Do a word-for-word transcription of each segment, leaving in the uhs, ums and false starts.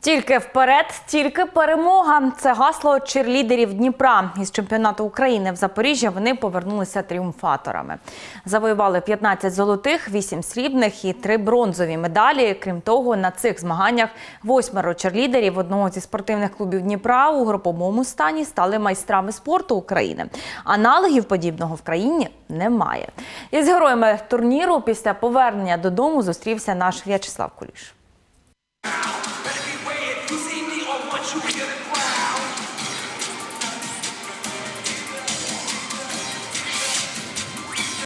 Тільки вперед, тільки перемога – це гасло черлідерів Дніпра. Із чемпіонату України в Запоріжжя вони повернулися тріумфаторами. Завоювали п'ятнадцять золотих, вісім срібних і три бронзові медалі. Крім того, на цих змаганнях восьмеро черлідерів одного зі спортивних клубів Дніпра у груповому стані стали майстрами спорту України. Аналогів подібного в країні немає. Із героями турніру після повернення додому зустрівся наш В'ячеслав Куліш.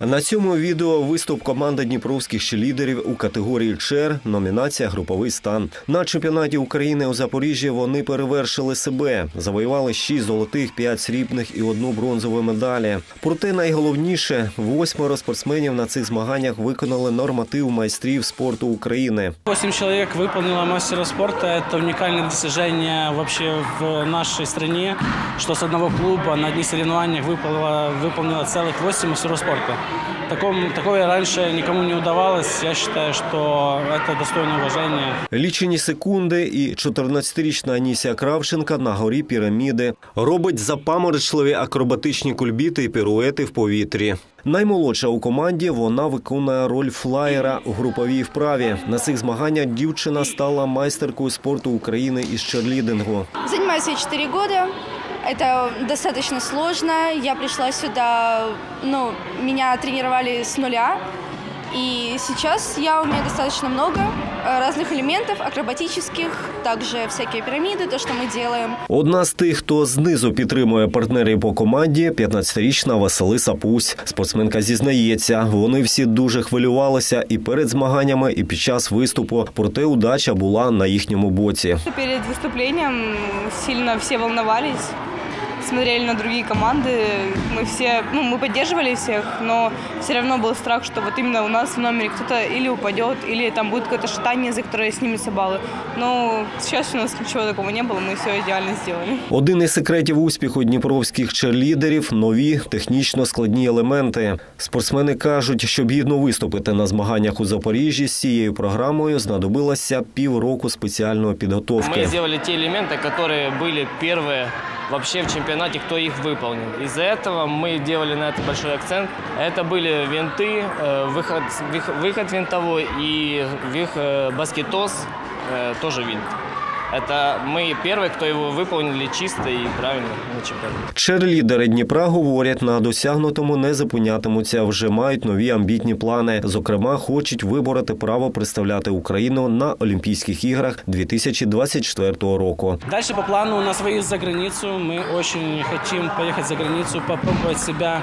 На цьому відео виступ команди дніпровських черлідерів у категорії «Чер», номінація «Груповий стан». На чемпіонаті України у Запоріжжі вони перевершили себе. Завоювали шість золотих, п'ять срібних і одну бронзову медалі. Проте найголовніше – восьмеро спортсменів на цих змаганнях виконали норматив майстрів спорту України. Восемь человек выполнило мастера спорта. Это уникальное достижение вообще в нашей стране, что с одного клуба на одних соревнованиях выполнило, выполнило целых восемь мастеров спорта. Такое раньше никому не удавалось. Я считаю, что это достойное уважения. Лічені секунди і чотирнадцятирічна Аніся Кравченко на горі піраміди. Робить запаморочливі акробатичні кульбіти і піруети в повітрі. Наймолодша у команді, вона виконує роль флаєра у груповій вправі. На цих змаганнях дівчина стала майстеркою спорту України із черлідингу. Займаюся чотири роки. Это достаточно сложно. Я пришла сюда, ну, меня тренировали с нуля. И сейчас я умею достаточно много разных элементов, акробатических, также всякие пирамиды, то, что мы делаем. Одна з тих, хто знизу підтримує партнерів по команді – п'ятнадцятирічна Василиса Пусь. Спортсменка зізнається, вони всі дуже хвилювалися і перед змаганнями, і під час виступу. Проте удача була на їхньому боці. Перед виступленням сильно всі волновались. Смотрели на другие команды, мы все, ну, мы поддерживали всех, но все равно был страх, что вот именно у нас в номере кто-то или упадет, или там будет какое-то шатание, за которое снимется баллы. Но сейчас у нас ничего такого не было, мы все идеально сделали. Один із секретів успіху дніпровських черлідерів – нові технічно складні елементи. Спортсмени кажуть, щоб гідно виступити на змаганнях у Запоріжжі з цією програмою знадобилося півроку спеціальної підготовки. Ми зробили ті елементи, які були перші. Вообще в чемпионате, кто их выполнил. Из-за этого мы делали на это большой акцент. Это были винты, выход, выход винтовой и баскетос, тоже винт. Це ми перші, хто його виконали чисто і правильно на чемпіонаті. Черлідери Дніпра говорять, на досягнутому не зупинятимуться, вже мають нові амбітні плани. Зокрема, хочуть вибороти право представляти Україну на Олімпійських іграх дві тисячі двадцять четвертого року. Далі по плану у нас виїзд за границю. Ми дуже хочемо поїхати за границю, спробувати себе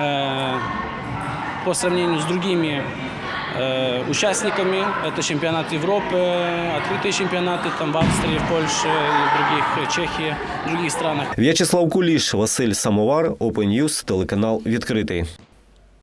е, по сравнению з іншими участниками. Это чемпионат Европы, открытые чемпионаты там в Австрии, в Польше, в других, Чехии, в других странах. В'ячеслав Куліш, Василь Самовар, Open News, телеканал «Відкритий».